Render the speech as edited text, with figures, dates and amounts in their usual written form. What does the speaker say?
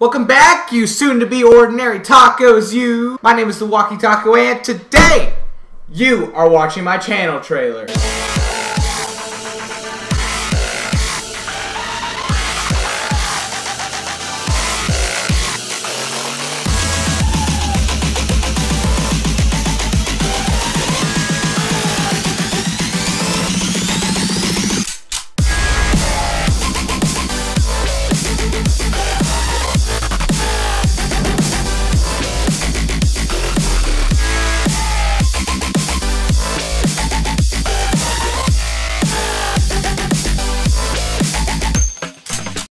Welcome back, you soon-to-be ordinary tacos, you! My name is The Walking Taco, and today, you are watching my channel trailer.